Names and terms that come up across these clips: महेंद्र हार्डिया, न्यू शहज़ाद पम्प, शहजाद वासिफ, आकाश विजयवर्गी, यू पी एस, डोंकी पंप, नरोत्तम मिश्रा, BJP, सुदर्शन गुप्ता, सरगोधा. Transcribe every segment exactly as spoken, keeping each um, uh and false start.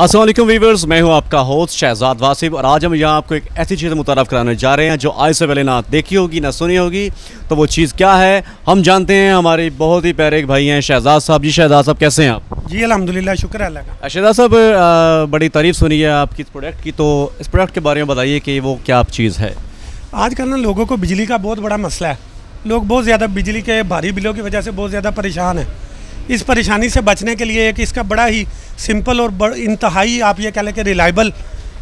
अस्सलाम वालेकुम वीवर्स, मैं हूं आपका होस्ट शहजाद वासिफ और आज हम यहां आपको एक ऐसी चीज़ मुतारफ़ कराने जा रहे हैं जो आज से पहले ना देखी होगी ना सुनी होगी। तो वो चीज़ क्या है हम जानते हैं, हमारे बहुत ही प्यारे भाई हैं शहजाद साहब। जी शहजाद साहब कैसे हैं आप? जी अल्हम्दुलिल्लाह, शुक्र अल्लाह का। शहजाद साहब, बड़ी तारीफ़ सुनी है आपकी इस प्रोडक्ट की, तो इस प्रोडक्ट के बारे में बताइए कि वो क्या चीज़ है। आजकल ना लोगों को बिजली का बहुत बड़ा मसला है, लोग बहुत ज़्यादा बिजली के भारी बिलों की वजह से बहुत ज़्यादा परेशान है। इस परेशानी से बचने के लिए एक इसका बड़ा ही सिंपल और इंतहाई आप ये कह लें कि रिलायबल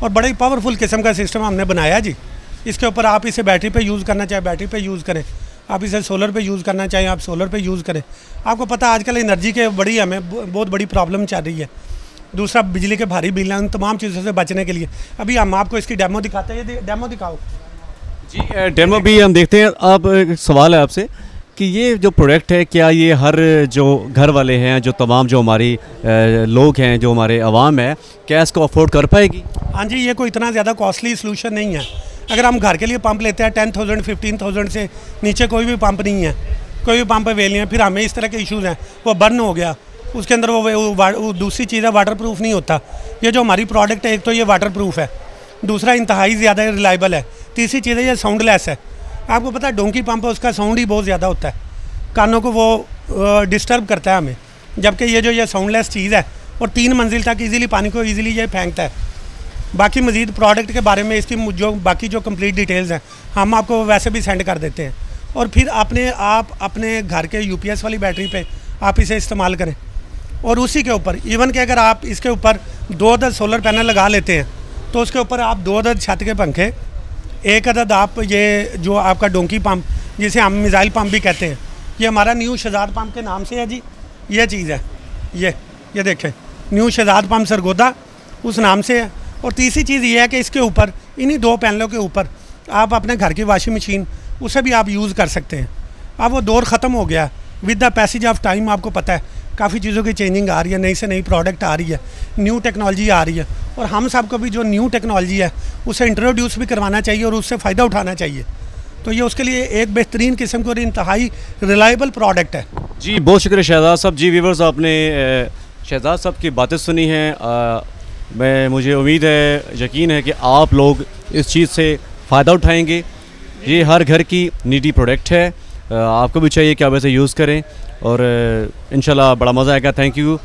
और बड़ा ही पावरफुल किस्म का सिस्टम हमने बनाया जी। इसके ऊपर आप इसे बैटरी पे यूज़ करना चाहें बैटरी पे यूज़ करें, आप इसे सोलर पे यूज़ करना चाहें आप सोलर पे यूज़ करें। आपको पता आजकल एनर्जी के बड़ी हमें बहुत बड़ी प्रॉब्लम चल रही है। दूसरा बिजली के भारी बिल, उन तमाम चीज़ों से बचने के लिए अभी हम आपको इसकी डेमो दिखाते हैं। डेमो दिखाओ जी, डेमो भी हम देखते हैं। अब एक सवाल है आपसे कि ये जो प्रोडक्ट है क्या ये हर जो घर वाले हैं, जो तमाम जो हमारी लोग हैं, जो हमारे आवाम है, क्या इसको अफोर्ड कर पाएगी? हाँ जी, ये कोई इतना ज़्यादा कॉस्टली सलूशन नहीं है। अगर हम घर के लिए पंप लेते हैं टेन थाउजेंड फिफ्टीन थाउजेंड से नीचे कोई भी पंप नहीं है, कोई भी पंप अवेल नहीं है। फिर हमें इस तरह के इशूज़ हैं, वो बर्न हो गया, उसके अंदर वो, वो, वो दूसरी चीज़ है वाटर प्रूफ नहीं होता। ये जो हमारी प्रोडक्ट है एक तो ये वाटर प्रूफ है, दूसरा इंतहाई ज़्यादा रिलायबल है, तीसरी चीज़ है ये साउंडलेस है। आपको पता है डोंकी पंप है उसका साउंड ही बहुत ज़्यादा होता है, कानों को वो डिस्टर्ब करता है हमें, जबकि ये जो ये साउंडलेस चीज़ है और तीन मंजिल तक इजीली पानी को इजीली ये फेंकता है। बाकी मज़ीद प्रोडक्ट के बारे में इसकी जो बाकी जो कंप्लीट डिटेल्स हैं हम आपको वैसे भी सेंड कर देते हैं। और फिर अपने आप अपने घर के यू पी एस वाली बैटरी पर आप इसे इस्तेमाल करें और उसी के ऊपर इवन कि अगर आप इसके ऊपर दो अदद सोलर पैनल लगा लेते हैं तो उसके ऊपर आप दो अदद छत के पंखे, एक अदद आप ये जो आपका डोंकी पंप जिसे हम मिसाइल पंप भी कहते हैं, ये हमारा न्यू शहज़ाद पम्प के नाम से है जी। ये चीज़ है ये ये देखें न्यू शहज़ाद पम्प सरगोधा उस नाम से है। और तीसरी चीज़ ये है कि इसके ऊपर इन्हीं दो पैनलों के ऊपर आप अपने घर की वाशिंग मशीन उसे भी आप यूज़ कर सकते हैं। अब वो दौर ख़त्म हो गया with the passage of time. आपको पता है काफ़ी चीज़ों की चेंजिंग आ रही है, नई से नई प्रोडक्ट आ रही है, न्यू टेक्नोलॉजी आ रही है और हम सबको भी जो न्यू टेक्नोलॉजी है उसे इंट्रोड्यूस भी करवाना चाहिए और उससे फ़ायदा उठाना चाहिए। तो ये उसके लिए एक बेहतरीन किस्म की और इंतहाई रिलायबल प्रोडक्ट है जी। बहुत शुक्रिया शहजाद साहब। जी व्यूअर्स, आपने शहजाद साहब की बातें सुनी हैं। आ, मैं मुझे उम्मीद है, यकीन है कि आप लोग इस चीज़ से फ़ायदा उठाएँगे। ये हर घर की नीडी प्रोडक्ट है, आपको भी चाहिए कि आप इसे यूज़ करें और इंशाल्लाह बड़ा मज़ा आएगा। Thank you.